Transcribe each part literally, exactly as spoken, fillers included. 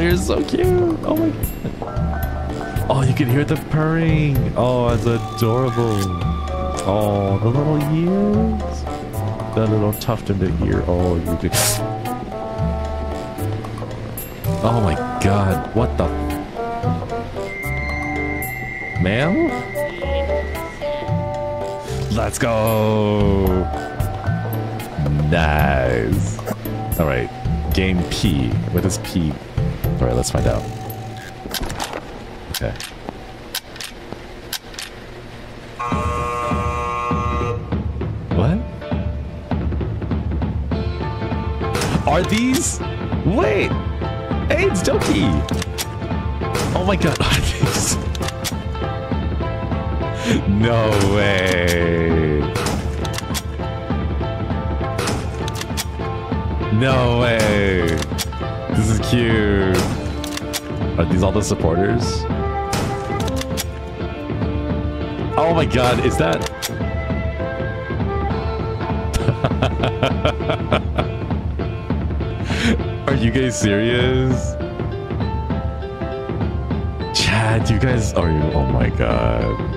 you're so cute. Oh my god. Oh, you can hear the purring. Oh, it's adorable. Oh, the little ears. That little tuft in the ear. Oh, you do. Oh my god. What the? Ma'am? Let's go. Nice. All right. Game P. What is P? All right, let's find out. Okay. What? Are these? Wait! Hey, it's Doki! Oh my god, are these? No way! No way! This is cute! Are these all the supporters? Oh my god, is that... Are you guys serious? Chad, you guys are... Oh my god.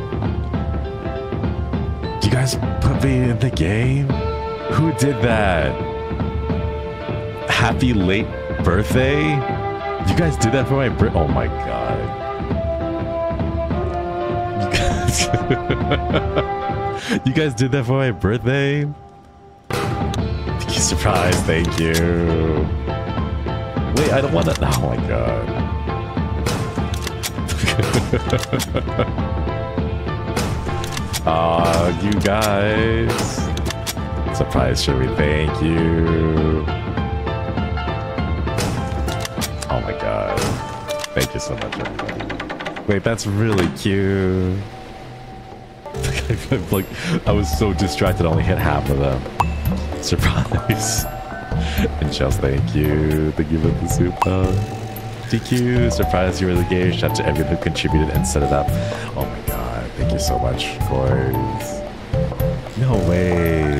You guys put me in the game? Who did that? Happy late birthday? You guys did that for my birthday? Oh my god. You guys, you guys did that for my birthday? Surprise, thank you. Wait, I don't want to. Oh my god. Aw, uh, you guys. Surprise, Shuri, thank you. Oh my god. Thank you so much, everybody. Wait, that's really cute. Like, I was so distracted, I only hit half of them. Surprise. And Chels, thank you. Thank you for the super. D Q, surprise, you were the game. Shout out to everyone who contributed and set it up. Oh my god. Thank you so much, Kois. No way.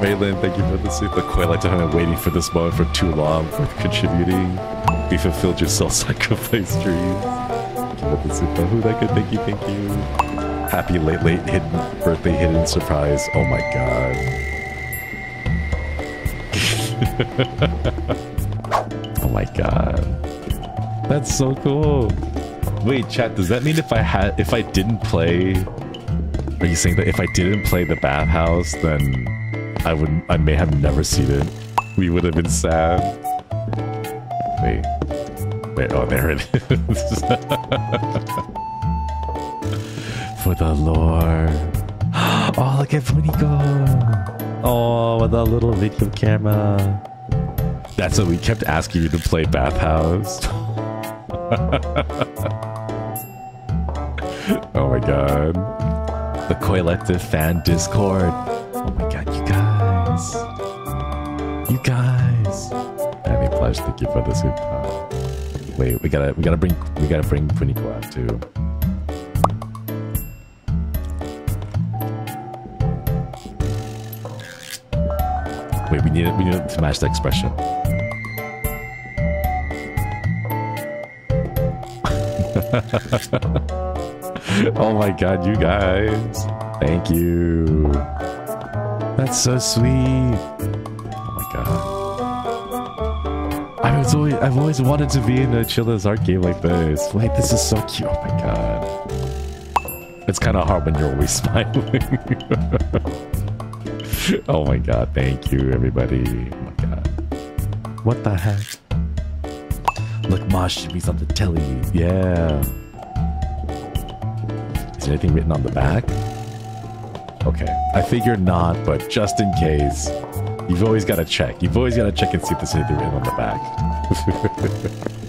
Raylan, thank you for the super. Quite like to have been waiting for this moment for too long for contributing. We fulfilled your self-sacrifice dreams. Thank you for the super. Who that could thank you, thank you. Happy late, late hidden birthday hidden surprise. Oh my god. Oh my god. That's so cool. Wait, chat, does that mean if I had if I didn't play? Are you saying that if I didn't play the bathhouse, then I would, I may have never seen it. We would have been sad. Wait. Wait, oh, there it is. For the lore. Oh, look at Punico. Oh, with that little video camera. That's what we kept asking you to play Bathhouse. Oh my god. The Coilective Fan Discord. Oh my god, you guys. You guys, Danny Plush, thank you for the super. Wait, we gotta, we gotta bring, we gotta bring Punico out too. Wait, we need it, we need it to match the expression. Oh my god, you guys! Thank you. That's so sweet. Oh my god. I was always, I've always wanted to be in a Chilla's Art game like this. Wait, this is so cute. Oh my god. It's kind of hard when you're always smiling. Oh my god. Thank you, everybody. Oh my god. What the heck? Look, Ma, she be on the telly. Yeah. Is there anything written on the back? Okay, I figured not, but just in case, you've always got to check. You've always got to check and see if there's anything written on the back.